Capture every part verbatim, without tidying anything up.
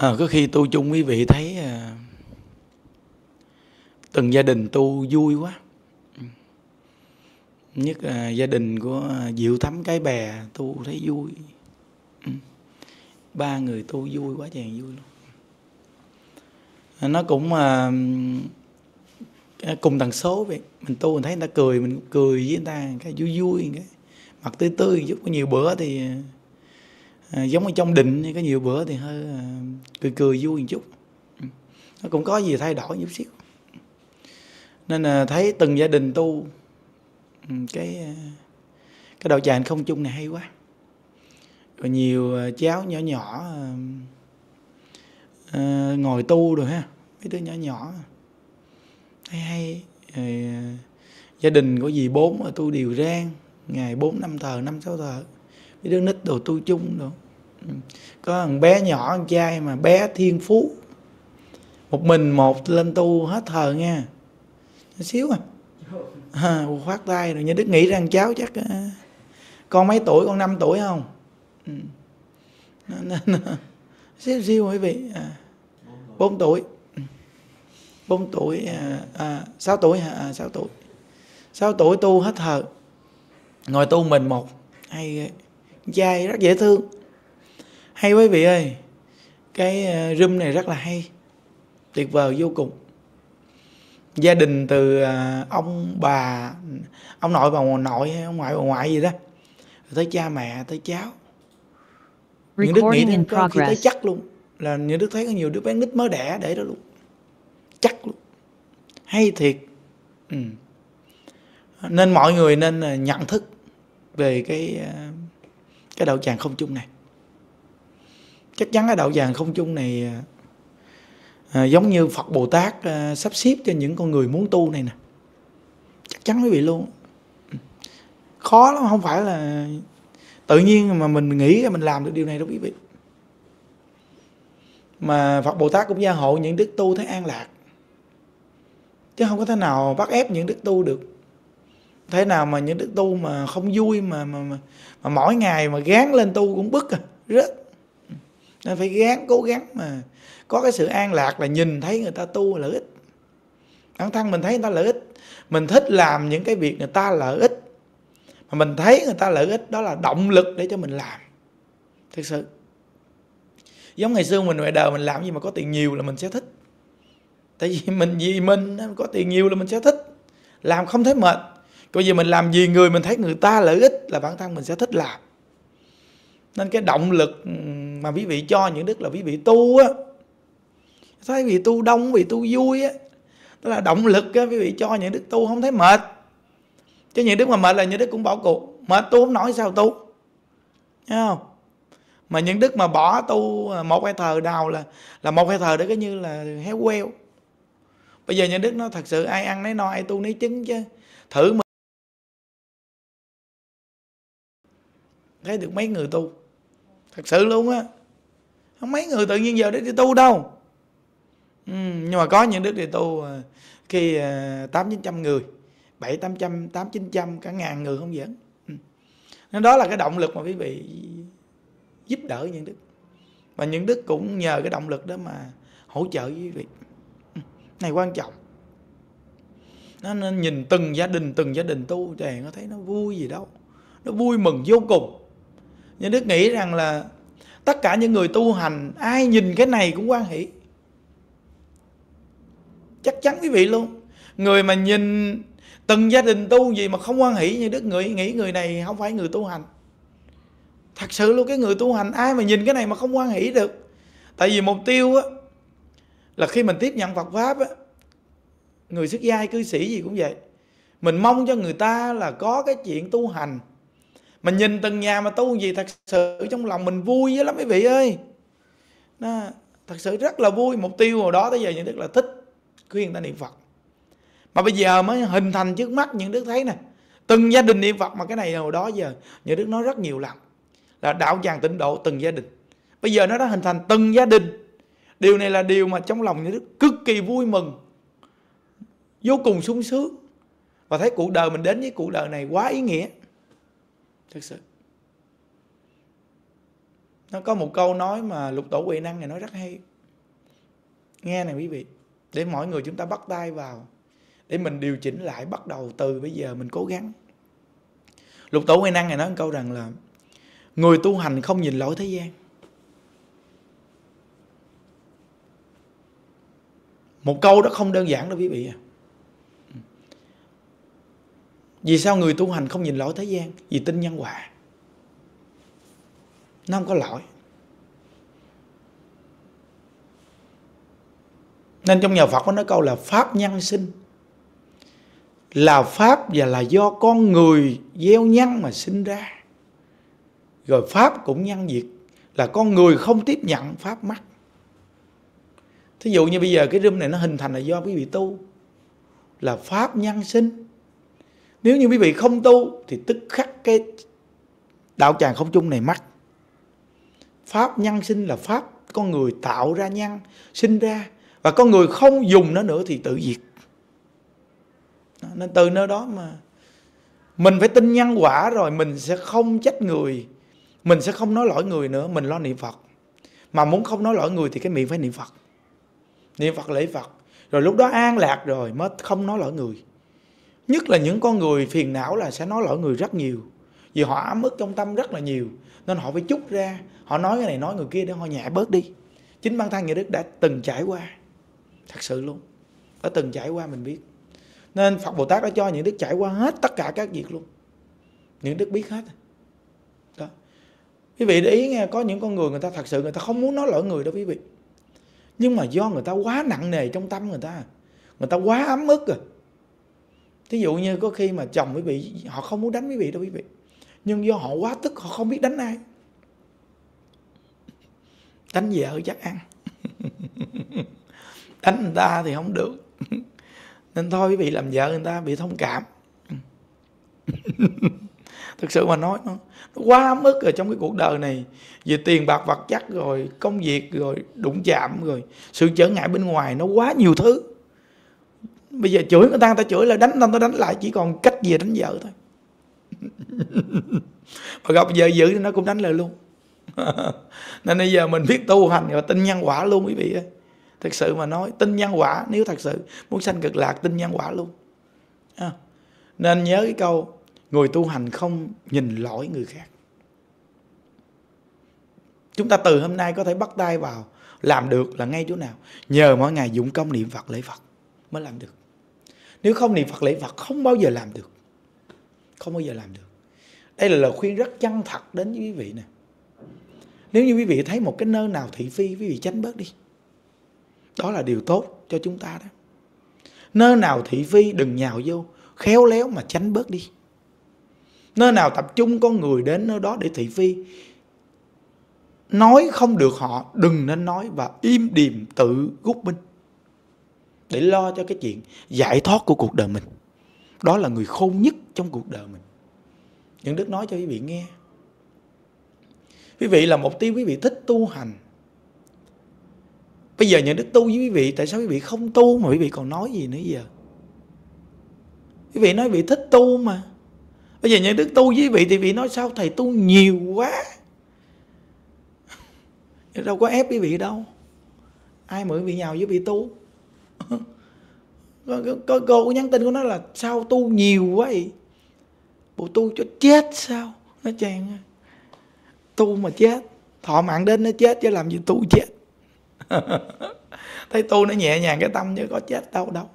À, có khi tu chung quý vị thấy à, từng gia đình tu vui quá. Nhất là gia đình của Diệu Thắm Cái Bè tu thấy vui. Ba người tu vui quá chàng vui luôn. Nó cũng à, cùng tần số vậy. Mình tu mình thấy người ta cười, mình cười với người ta cái vui vui, cái mặt tươi tươi. Có nhiều bữa thì à, giống ở trong định, có nhiều bữa thì hơi à, cười cười vui một chút. Nó cũng có gì thay đổi chút xíu. Nên là thấy từng gia đình tu cái cái đạo tràng không chung này hay quá. Rồi nhiều cháu nhỏ nhỏ à, ngồi tu rồi ha, mấy đứa nhỏ nhỏ hay hay. Rồi, gia đình có gì bốn ở tu điều rang ngày bốn năm thờ năm sáu thờ, mấy đứa nít đồ tu chung đồ. Có thằng bé nhỏ con trai mà bé thiên phú một mình một lên tu hết thờ nha, xíu à. À, khoát tay rồi. Như Đức nghĩ rằng cháu chắc uh, con mấy tuổi, con năm tuổi không? Ừ. Nó, nó, nó, xíu xíu quý vị à, bốn tuổi bốn tuổi à, à, sáu tuổi hả? À, sáu tuổi sáu tuổi tu hết thờ, ngồi tu mình một hay. Trai rất dễ thương, hay quý vị ơi. Cái uh, room này rất là hay, tuyệt vời vô cùng. Gia đình từ ông bà, ông nội bà nội hay ông ngoại bà ngoại gì đó, tới cha mẹ, tới cháu. Những Đức nghĩ đến có khi tới chắc luôn. Là những Đức thấy có nhiều đứa bé nít mới đẻ để đó luôn, chắc luôn, hay thiệt. Ừ. Nên mọi người nên nhận thức về cái cái đạo tràng không chung này. Chắc chắn cái đạo tràng không chung này à, giống như Phật Bồ Tát à, sắp xếp cho những con người muốn tu này nè. Chắc chắn quý vị luôn. Khó lắm, không phải là tự nhiên mà mình nghĩ mình làm được điều này đâu quý vị. Mà Phật Bồ Tát cũng gia hộ những đức tu thấy an lạc, chứ không có thế nào bắt ép những đức tu được. Thế nào mà những đức tu mà không vui, Mà, mà, mà, mà mỗi ngày mà gán lên tu cũng bức à, rất. Nên phải gán, cố gắng mà có cái sự an lạc là nhìn thấy người ta tu lợi ích. Bản thân mình thấy người ta lợi ích, mình thích làm những cái việc người ta lợi ích. Mà mình thấy người ta lợi ích, đó là động lực để cho mình làm. Thực sự giống ngày xưa mình ngoài đời mình làm gì mà có tiền nhiều là mình sẽ thích. Tại vì mình vì mình có tiền nhiều là mình sẽ thích, làm không thấy mệt. Còn vì mình làm vì người, mình thấy người ta lợi ích là bản thân mình sẽ thích làm. Nên cái động lực mà quý vị cho những đức là quý vị tu á, thấy vì tu đông, vì tu vui á, đó là động lực á. Quý vị cho những đức tu không thấy mệt, chứ những đức mà mệt là những đức cũng bỏ cuộc. Mệt tu không nổi sao tu, thấy không? Mà những đức mà bỏ tu một hai thờ đào là là một hai thờ đó, cái như là héo queo. Bây giờ những đức nó thật sự ai ăn nấy no, ai tu nấy trứng. Chứ thử mà thấy được mấy người tu thật sự luôn á, không mấy người tự nhiên giờ để đi tu đâu. Ừ, nhưng mà có những đức thì tu khi tám chín trăm người, bảy tám trăm, tám chín trăm, cả ngàn người không giỡn. Ừ. Nên đó là cái động lực mà quý vị giúp đỡ những đức, và những đức cũng nhờ cái động lực đó mà hỗ trợ với quý vị. Ừ. Này quan trọng. Nó nên nhìn từng gia đình, từng gia đình tu tràng nó thấy nó vui gì đâu, nó vui mừng vô cùng. Những đức nghĩ rằng là tất cả những người tu hành ai nhìn cái này cũng hoan hỷ. Chắc chắn quý vị luôn. Người mà nhìn từng gia đình tu gì mà không hoan hỷ như đức người nghĩ người này không phải người tu hành. Thật sự luôn, cái người tu hành ai mà nhìn cái này mà không hoan hỷ được. Tại vì mục tiêu á, là khi mình tiếp nhận Phật Pháp á, người xuất gia cư sĩ gì cũng vậy, mình mong cho người ta là có cái chuyện tu hành. Mình nhìn từng nhà mà tu gì thật sự trong lòng mình vui lắm quý vị ơi. Đó, thật sự rất là vui. Mục tiêu hồi đó tới giờ những đức là thích khuyên người ta niệm Phật. Mà bây giờ mới hình thành trước mắt những đức thấy nè, từng gia đình niệm Phật. Mà cái này hồi đó giờ những đức nói rất nhiều lần là đạo tràng tịnh độ từng gia đình. Bây giờ nó đã hình thành từng gia đình. Điều này là điều mà trong lòng những đức cực kỳ vui mừng, vô cùng sung sướng. Và thấy cuộc đời mình đến với cuộc đời này quá ý nghĩa. Thật sự Nó có một câu nói mà Lục Tổ Huệ Năng này nói rất hay. Nghe này quý vị, để mỗi người chúng ta bắt tay vào, để mình điều chỉnh lại, bắt đầu từ bây giờ mình cố gắng. Lục Tổ Huệ Năng này nói một câu rằng là người tu hành không nhìn lỗi thế gian. Một câu đó không đơn giản đâu quý vị à. Vì sao người tu hành không nhìn lỗi thế gian? Vì tin nhân quả. Nó không có lỗi. Nên trong nhà Phật có nói câu là pháp nhân sinh. Là pháp và là do con người gieo nhân mà sinh ra. Rồi pháp cũng nhân diệt. Là con người không tiếp nhận pháp mắc. Thí dụ như bây giờ cái room này nó hình thành là do quý vị tu. Là pháp nhân sinh. Nếu như quý vị không tu thì tức khắc cái đạo tràng không chung này mắc. Pháp nhân sinh là pháp con người tạo ra nhân, sinh ra. Và con người không dùng nó nữa thì tự diệt. Nên từ nơi đó mà mình phải tin nhân quả rồi mình sẽ không trách người. Mình sẽ không nói lỗi người nữa, mình lo niệm Phật. Mà muốn không nói lỗi người thì cái miệng phải niệm Phật. Niệm Phật lễ Phật. Rồi lúc đó an lạc rồi mới không nói lỗi người. Nhất là những con người phiền não là sẽ nói lỗi người rất nhiều. Vì họ ấm ức trong tâm rất là nhiều. Nên họ phải chút ra. Họ nói cái này nói người kia để họ nhẹ bớt đi. Chính bản thân Nhuận Đức đã từng trải qua. Thật sự luôn. Đã từng trải qua mình biết. Nên Phật Bồ Tát đã cho Nhuận Đức trải qua hết tất cả các việc luôn. Nhuận Đức biết hết. Đó. Quý vị để ý nghe. Có những con người người ta thật sự người ta không muốn nói lỗi người đó quý vị. Nhưng mà do người ta quá nặng nề trong tâm người ta. Người ta quá ấm ức rồi. Thí dụ như có khi mà chồng quý vị, họ không muốn đánh quý vị đâu quý vị. Nhưng do họ quá tức, họ không biết đánh ai. Đánh vợ chắc ăn. Đánh người ta thì không được. Nên thôi quý vị làm vợ người ta bị thông cảm. Thực sự mà nói, nó, nó quá ấm ức rồi trong cái cuộc đời này. Về tiền bạc vật chất rồi, công việc rồi, đụng chạm rồi. Sự trở ngại bên ngoài nó quá nhiều thứ. Bây giờ chửi người ta, người ta chửi là đánh người ta đánh lại. Chỉ còn cách gì đánh vợ thôi. Mà gặp vợ dữ thì nó cũng đánh lại luôn. Nên bây giờ mình biết tu hành và tin nhân quả luôn quý vị ơi. Thật sự mà nói, tin nhân quả. Nếu thật sự muốn sanh cực lạc, tin nhân quả luôn à. Nên nhớ cái câu người tu hành không nhìn lỗi người khác. Chúng ta từ hôm nay có thể bắt tay vào. Làm được là ngay chỗ nào? Nhờ mỗi ngày dụng công niệm Phật lễ Phật mới làm được. Nếu không niệm Phật lễ Phật không bao giờ làm được. Không bao giờ làm được. Đây là lời khuyên rất chân thật đến với quý vị nè. Nếu như quý vị thấy một cái nơi nào thị phi, quý vị tránh bớt đi. Đó là điều tốt cho chúng ta đó. Nơi nào thị phi đừng nhào vô, khéo léo mà tránh bớt đi. Nơi nào tập trung con người đến nơi đó để thị phi, nói không được họ, đừng nên nói và im điềm tự gút binh. Để lo cho cái chuyện giải thoát của cuộc đời mình. Đó là người khôn nhất trong cuộc đời mình. Nhuận Đức nói cho quý vị nghe. Quý vị là một tiêu quý vị thích tu hành. Bây giờ Nhuận Đức tu với quý vị. Tại sao quý vị không tu mà quý vị còn nói gì nữa giờ? Quý vị nói quý vị thích tu mà. Bây giờ Nhuận Đức tu với quý vị thì quý vị nói sao thầy tu nhiều quá. Đâu có ép quý vị đâu. Ai mà quý vị nhào với quý vị tu. Cô có nhắn tin của nó là sao tu nhiều quá vậy? Bộ tu cho chết sao? Nó chàng tu mà chết. Thọ mạng đến nó chết chứ làm gì tu chết. Thấy tu nó nhẹ nhàng cái tâm chứ có chết đâu đâu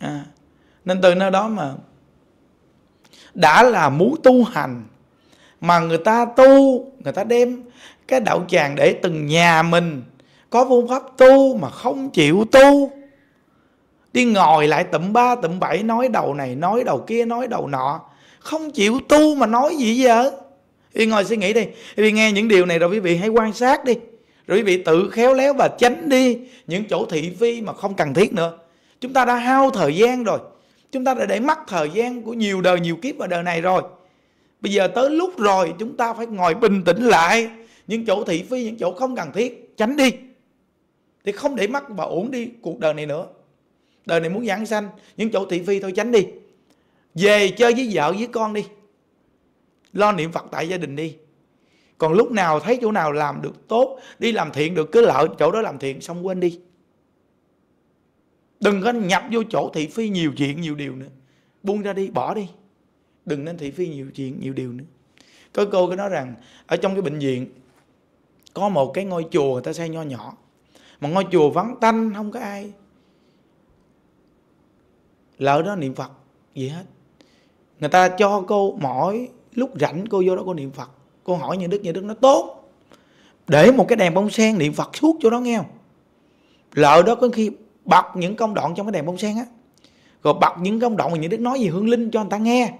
à. Nên từ nơi đó mà đã là muốn tu hành mà người ta tu, người ta đem cái đạo tràng để từng nhà mình có phương pháp tu mà không chịu tu. Đi ngồi lại tụm ba tụm bảy nói đầu này, nói đầu kia, nói đầu nọ. Không chịu tu mà nói gì vậy? Vì ngồi suy nghĩ đi. Vì nghe những điều này rồi quý vị hãy quan sát đi. Rồi quý vị tự khéo léo và tránh đi những chỗ thị phi mà không cần thiết nữa. Chúng ta đã hao thời gian rồi. Chúng ta đã để mất thời gian của nhiều đời, nhiều kiếp ở đời này rồi. Bây giờ tới lúc rồi chúng ta phải ngồi bình tĩnh lại. Những chỗ thị phi, những chỗ không cần thiết, tránh đi. Thì không để mất và ổn đi cuộc đời này nữa. Đời này muốn giảng sanh, những chỗ thị phi thôi tránh đi. Về chơi với vợ với con đi. Lo niệm Phật tại gia đình đi. Còn lúc nào thấy chỗ nào làm được tốt, đi làm thiện được, cứ lỡ chỗ đó làm thiện, xong quên đi. Đừng có nhập vô chỗ thị phi nhiều chuyện nhiều điều nữa. Buông ra đi, bỏ đi. Đừng nên thị phi nhiều chuyện nhiều điều nữa. Có cô cứ nói rằng ở trong cái bệnh viện có một cái ngôi chùa người ta xây nho nhỏ, mà ngôi chùa vắng tanh, không có ai lỡ đó niệm Phật gì hết. Người ta cho cô mỗi lúc rảnh cô vô đó cô niệm Phật. Cô hỏi Như Đức, Như Đức nó tốt, để một cái đèn bông sen niệm Phật suốt chỗ đó nghe không. Lỡ đó có khi bật những công đoạn trong cái đèn bông sen á, rồi bật những công đoạn mà Như Đức nói gì hương linh cho người ta nghe,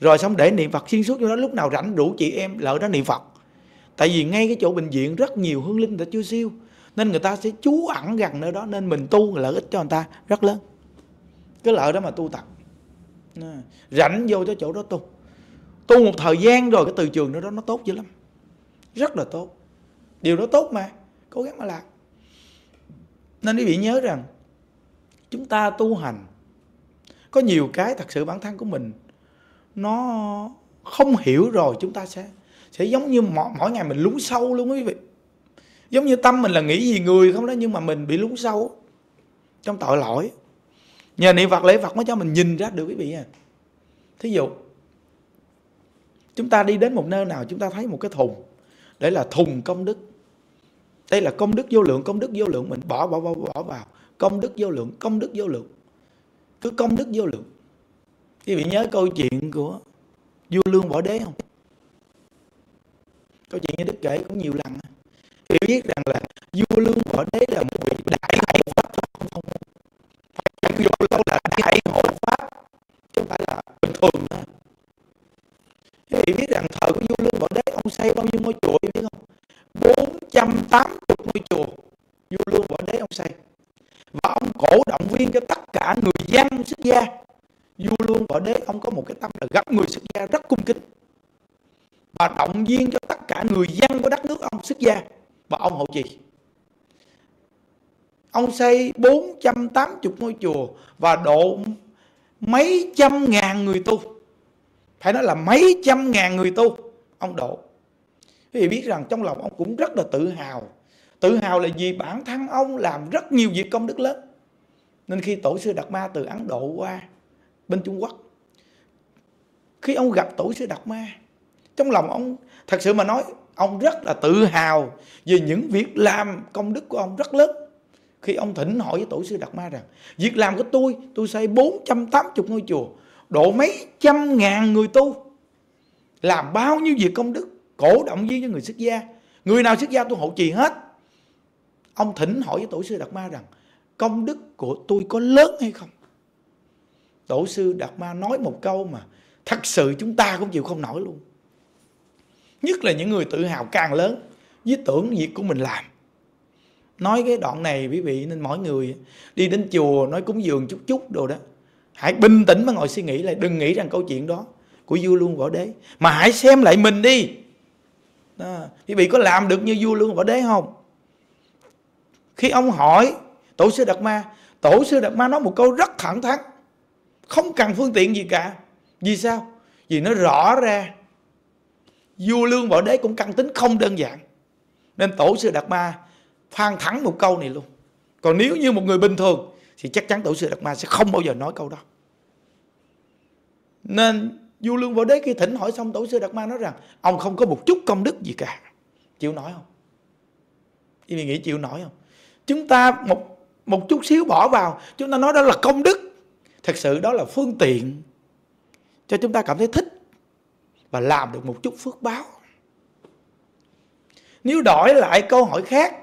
rồi xong để niệm Phật xuyên suốt chỗ đó. Lúc nào rảnh rủ chị em lỡ đó niệm Phật. Tại vì ngay cái chỗ bệnh viện rất nhiều hương linh người ta chưa siêu, nên người ta sẽ trú ẩn gần nơi đó, nên mình tu lợi ích cho người ta rất lớn. Cái lợi đó mà tu tập, rảnh vô cho chỗ đó tu. Tu một thời gian rồi cái từ trường đó, đó nó tốt dữ lắm, rất là tốt. Điều đó tốt mà, cố gắng mà làm. Nên quý vị nhớ rằng chúng ta tu hành có nhiều cái thật sự bản thân của mình nó không hiểu rồi chúng ta sẽ sẽ giống như mỗi, mỗi ngày mình lún sâu luôn quý vị. Giống như tâm mình là nghĩ gì người không đó, nhưng mà mình bị lún sâu trong tội lỗi. Nhờ niệm Phật lễ Phật mới cho mình nhìn ra được quý vị à. Thí dụ chúng ta đi đến một nơi nào chúng ta thấy một cái thùng, đấy là thùng công đức. Đây là công đức vô lượng, công đức vô lượng. Mình bỏ bỏ bỏ bỏ vào công đức vô lượng, công đức vô lượng, cứ công đức vô lượng. Quý vị nhớ câu chuyện của vua Lương Bỏ Đế không? Câu chuyện Như Đức kể cũng nhiều lần. Hiểu biết rằng là vua Lương Bỏ Đế là một vị đại thầy Pháp không không. Thầy vô lâu là đại hộ Pháp, chứ không phải là bình thường nữa. Hiểu biết rằng thời của vua Lương Bỏ Đế ông xây bao nhiêu ngôi chùa biết không? bốn trăm tám mươi ngôi chùa vua Lương Bỏ Đế ông xây. Và ông cổ động viên cho tất cả người dân xuất gia. Vua Lương Bỏ Đế ông có một cái tâm là gặp người xuất gia rất cung kính, và động viên cho tất cả người dân của đất nước ông xuất gia, và ông hộ trì. Ông xây bốn trăm tám mươi ngôi chùa và độ mấy trăm ngàn người tu. Phải nói là mấy trăm ngàn người tu ông độ. Quý vị biết rằng trong lòng ông cũng rất là tự hào. Tự hào là vì bản thân ông làm rất nhiều việc công đức lớn. Nên khi tổ sư Đạt Ma từ Ấn Độ qua bên Trung Quốc, khi ông gặp tổ sư Đạt Ma, trong lòng ông thật sự mà nói ông rất là tự hào về những việc làm công đức của ông rất lớn. Khi ông thỉnh hỏi với tổ sư Đạt Ma rằng việc làm của tôi, tôi xây bốn trăm tám mươi ngôi chùa, độ mấy trăm ngàn người tu, làm bao nhiêu việc công đức, cổ động viên cho người xuất gia, người nào xuất gia tôi hộ trì hết. Ông thỉnh hỏi với tổ sư Đạt Ma rằng công đức của tôi có lớn hay không. Tổ sư Đạt Ma nói một câu mà thật sự chúng ta cũng chịu không nổi luôn. Nhất là những người tự hào càng lớn với tưởng việc của mình làm. Nói cái đoạn này quý vị, nên mỗi người đi đến chùa nói cúng dường chút chút đồ đó, hãy bình tĩnh mà ngồi suy nghĩ lại. Đừng nghĩ rằng câu chuyện đó của vua Lương Võ Đế, mà hãy xem lại mình đi đó. Quý vị có làm được như vua Lương Võ Đế không? Khi ông hỏi tổ sư Đạt Ma, tổ sư Đạt Ma nói một câu rất thẳng thắn, không cần phương tiện gì cả. Vì sao? Vì nó rõ ra vua Lương Võ Đế cũng căn tính không đơn giản, nên tổ sư Đạt Ma phang thẳng một câu này luôn. Còn nếu như một người bình thường thì chắc chắn tổ sư Đạt Ma sẽ không bao giờ nói câu đó. Nên vua Lương Võ Đế khi thỉnh hỏi xong, tổ sư Đạt Ma nói rằng ông không có một chút công đức gì cả. Chịu nổi không? Thì mình nghĩ chịu nổi không? Chúng ta một, một chút xíu bỏ vào, chúng ta nói đó là công đức. Thật sự đó là phương tiện cho chúng ta cảm thấy thích và làm được một chút phước báo. Nếu đổi lại câu hỏi khác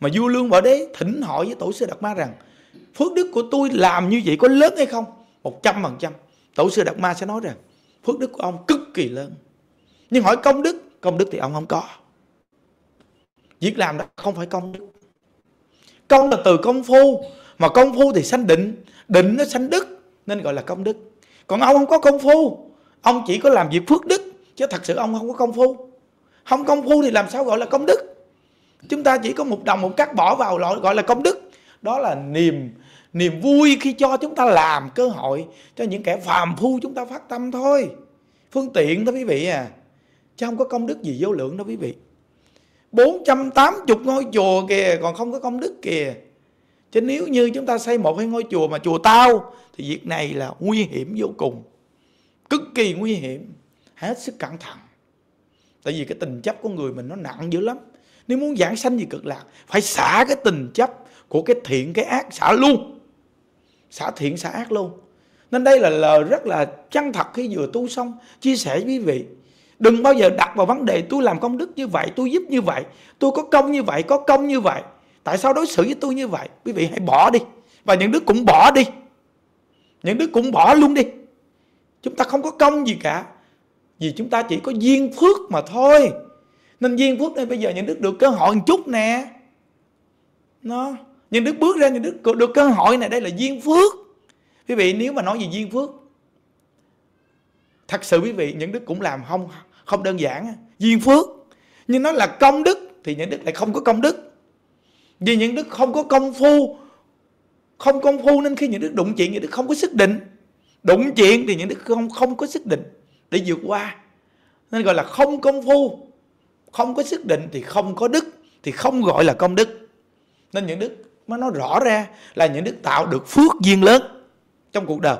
mà vua Lương Võ Đế thỉnh hỏi với tổ sư Đạt Ma rằng phước đức của tôi làm như vậy có lớn hay không, một trăm phần trăm tổ sư Đạt Ma sẽ nói rằng phước đức của ông cực kỳ lớn. Nhưng hỏi công đức, công đức thì ông không có. Việc làm đó không phải công đức. Công là từ công phu, mà công phu thì sanh định, định nó sanh đức, nên gọi là công đức. Còn ông không có công phu, ông chỉ có làm việc phước đức, chứ thật sự ông không có công phu. Không công phu thì làm sao gọi là công đức. Chúng ta chỉ có một đồng một cắt bỏ vào gọi là công đức. Đó là niềm niềm vui khi cho chúng ta làm cơ hội cho những kẻ phàm phu chúng ta phát tâm thôi. Phương tiện đó quý vị à. chứ không có công đức gì vô lượng đâu quý vị. Bốn trăm tám mươi ngôi chùa kìa, còn không có công đức kìa. Chứ nếu như chúng ta xây một cái ngôi chùa mà chùa tao thì việc này là nguy hiểm vô cùng, cực kỳ nguy hiểm, hết sức cẩn thận. Tại vì cái tình chấp của người mình nó nặng dữ lắm. Nếu muốn giảng sanh về cực lạc phải xả cái tình chấp của cái thiện cái ác, xả luôn, xả thiện xả ác luôn. Nên đây là lời rất là chân thật khi vừa tu xong chia sẻ với quý vị. Đừng bao giờ đặt vào vấn đề tôi làm công đức như vậy, tôi giúp như vậy, tôi có công như vậy, có công như vậy, tại sao đối xử với tôi như vậy. Quý vị hãy bỏ đi. Và những đứa cũng bỏ đi, những đứa cũng bỏ luôn đi. Chúng ta không có công gì cả, vì chúng ta chỉ có duyên phước mà thôi. Nên duyên phước này bây giờ những đứa được cơ hội một chút nè, nó những đứa bước ra, những đứa được cơ hội này, đây là duyên phước. Quý vị nếu mà nói về duyên phước, thật sự quý vị những đức cũng làm không không đơn giản. Duyên phước. Nhưng nó là công đức thì những đức lại không có công đức. Vì những đức không có công phu, không công phu nên khi những đức đụng chuyện, những đức không có sức định. Đụng chuyện thì những đức không không có sức định để vượt qua. Nên gọi là không công phu, không có sức định thì không có đức, thì không gọi là công đức. Nên những đức mới nói rõ ra là những đức tạo được phước duyên lớn trong cuộc đời.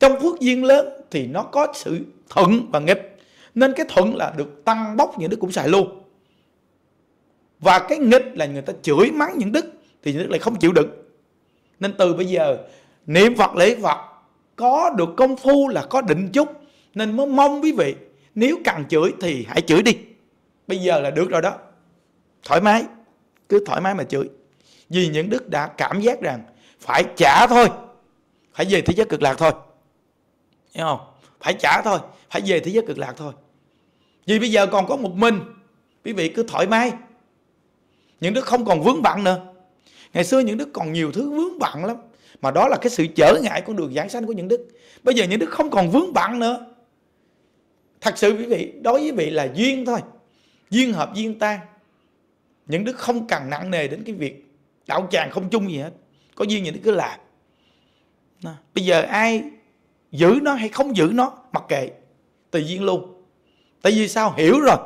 Trong phước duyên lớn thì nó có sự thuận và nghịch. Nên cái thuận là được tăng bốc những đức cũng xài luôn, và cái nghịch là người ta chửi mắng những đức thì những đức lại không chịu đựng. Nên từ bây giờ niệm Phật lễ Phật, có được công phu là có định chút. Nên mới mong quý vị nếu cần chửi thì hãy chửi đi, bây giờ là được rồi đó. Thoải mái, cứ thoải mái mà chửi. Vì những đức đã cảm giác rằng phải trả thôi, phải về thế giới cực lạc thôi. Hiểu không? Phải trả thôi, phải về thế giới cực lạc thôi. Vì bây giờ còn có một mình, quý vị cứ thoải mái. Những đức không còn vướng bận nữa. Ngày xưa những đức còn nhiều thứ vướng bận lắm, mà đó là cái sự trở ngại con đường giảng sanh của những đức. Bây giờ những đức không còn vướng bận nữa. Thật sự quý vị, đối với vị là duyên thôi, duyên hợp duyên tan. Những đức không cần nặng nề đến cái việc đạo tràng không chung gì hết. Có duyên những đức cứ làm. Bây giờ ai giữ nó hay không giữ nó mặc kệ, tùy duyên luôn. Tại vì sao? Hiểu rồi,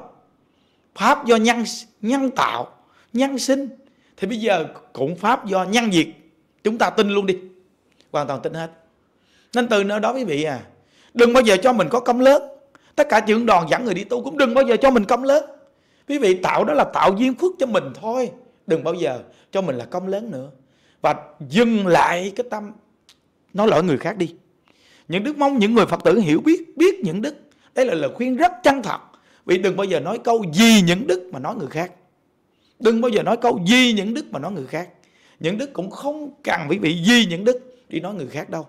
pháp do nhân nhân tạo, nhân sinh, thì bây giờ cũng pháp do nhân diệt. Chúng ta tin luôn đi, hoàn toàn tin hết. Nên từ nơi đó quý vị à, đừng bao giờ cho mình có công lớn. Tất cả trưởng đoàn dẫn người đi tu cũng đừng bao giờ cho mình công lớn. Quý vị tạo đó là tạo duyên phước cho mình thôi, đừng bao giờ cho mình là công lớn nữa. Và dừng lại cái tâm nói lỗi người khác đi. Những đức mong những người Phật tử hiểu biết, biết những đức. Đây là lời khuyên rất chân thật. Vì đừng bao giờ nói câu gì những đức mà nói người khác. Đừng bao giờ nói câu gì những đức mà nói người khác. Những đức cũng không cần quý vị gì những đức đi nói người khác đâu.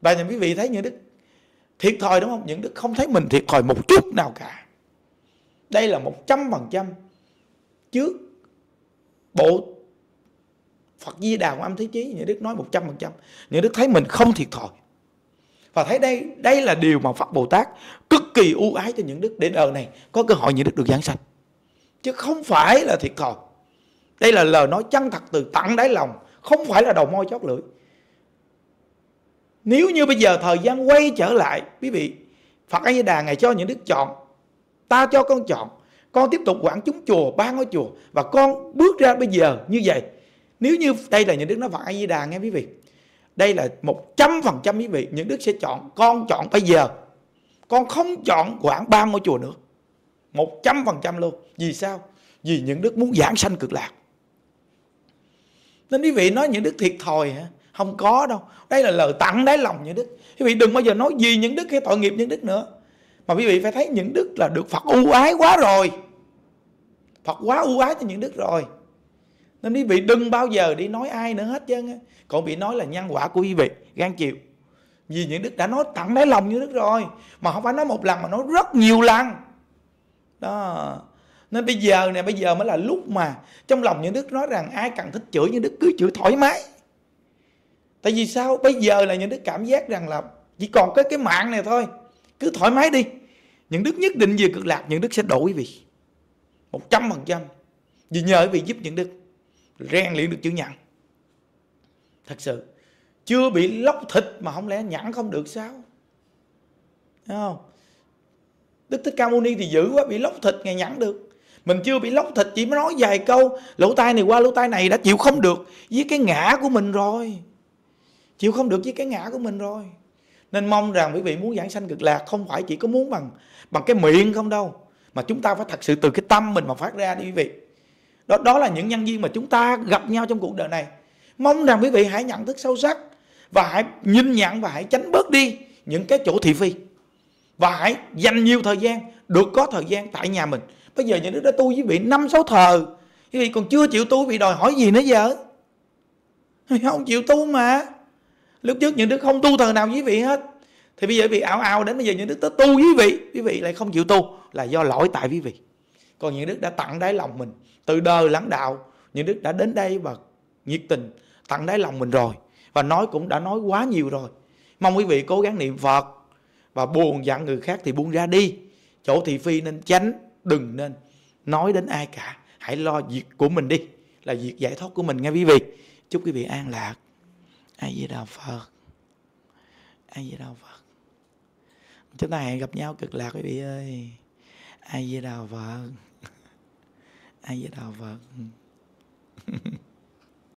Và những quý vị thấy những đức thiệt thòi đúng không? Những đức không thấy mình thiệt thòi một chút nào cả. Đây là một trăm phần trăm trước bộ Phật Di Đà của Âm Thế Chí. Những đức nói một trăm phần trăm. Những đức thấy mình không thiệt thòi. Và thấy đây đây là điều mà Phật Bồ Tát cực kỳ ưu ái cho những đức, đến đời này có cơ hội những đức được giảng sanh, chứ không phải là thiệt thòi. Đây là lời nói chân thật từ tận đáy lòng, không phải là đầu môi chót lưỡi. Nếu như bây giờ thời gian quay trở lại, quý vị, Phật A Di Đà ngài cho những đức chọn, ta cho con chọn, con tiếp tục quản chúng chùa ba ngôi chùa và con bước ra bây giờ như vậy. Nếu như đây là những đức nói Phật A Di Đà nghe quý vị, đây là một trăm phần trăm quý vị, những đức sẽ chọn, con chọn bây giờ. Con không chọn khoảng ba ngôi chùa nữa. một trăm phần trăm luôn. Vì sao? Vì những đức muốn giảng sanh cực lạc. Nên quý vị nói những đức thiệt thòi hả? Không có đâu. Đây là lời tặng đáy lòng những đức. Quý vị đừng bao giờ nói gì những đức hay tội nghiệp những đức nữa. Mà quý vị phải thấy những đức là được Phật ưu ái quá rồi. Phật quá ưu ái cho những đức rồi. Nên quý vị đừng bao giờ đi nói ai nữa hết trơn. Còn bị nói là nhân quả của quý vị, gan chịu. Vì những đức đã nói tặng đáy lòng như đức rồi, mà không phải nói một lần mà nói rất nhiều lần. Đó. Nên bây giờ nè, bây giờ mới là lúc mà trong lòng những đức nói rằng ai cần thích chửi những đức cứ chửi thoải mái. Tại vì sao? Bây giờ là những đức cảm giác rằng là chỉ còn cái cái mạng này thôi, cứ thoải mái đi. Những đức nhất định về cực lạc, những đức sẽ độ quý vị một trăm phần trăm. Vì nhờ quý vị giúp những đức rèn luyện được chữ nhẫn. Thật sự chưa bị lóc thịt mà không lẽ nhẫn không được sao? Đúng không? Đức Thích Ca Mâu Ni thì dữ quá, bị lóc thịt Ngài nhẫn được. Mình chưa bị lóc thịt, chỉ mới nói vài câu lỗ tai này qua lỗ tai này đã chịu không được với cái ngã của mình rồi. Chịu không được với cái ngã của mình rồi. Nên mong rằng quý vị muốn vãng sanh cực lạc không phải chỉ có muốn bằng bằng cái miệng không đâu, mà chúng ta phải thật sự từ cái tâm mình mà phát ra đi quý vị. Đó, đó là những nhân duyên mà chúng ta gặp nhau trong cuộc đời này. Mong rằng quý vị hãy nhận thức sâu sắc và hãy nhìn nhận và hãy tránh bớt đi những cái chỗ thị phi. Và hãy dành nhiều thời gian, được có thời gian tại nhà mình. Bây giờ nhà nước đã tu với vị năm sáu thờ, quý vị còn chưa chịu tu, bị đòi hỏi gì nữa giờ? Không chịu tu mà. Lúc trước những đứa không tu thờ nào với vị hết, thì bây giờ bị ảo ảo đến bây giờ những đứa tới tu với vị, quý vị lại không chịu tu là do lỗi tại quý vị. Còn những đứa đã tặng đáy lòng mình từ đời lãng đạo, những đứa đã đến đây và nhiệt tình tặng đáy lòng mình rồi, và nói cũng đã nói quá nhiều rồi. Mong quý vị cố gắng niệm Phật và buồn giận người khác thì buông ra đi. Chỗ thị phi nên tránh, đừng nên nói đến ai cả. Hãy lo việc của mình đi, là việc giải thoát của mình nghe quý vị. Chúc quý vị an lạc. A Di Đà Phật. A Di Đà Phật. Chúng ta hẹn gặp nhau cực lạc quý vị ơi. A Di Đà Phật. A Di Đà Phật.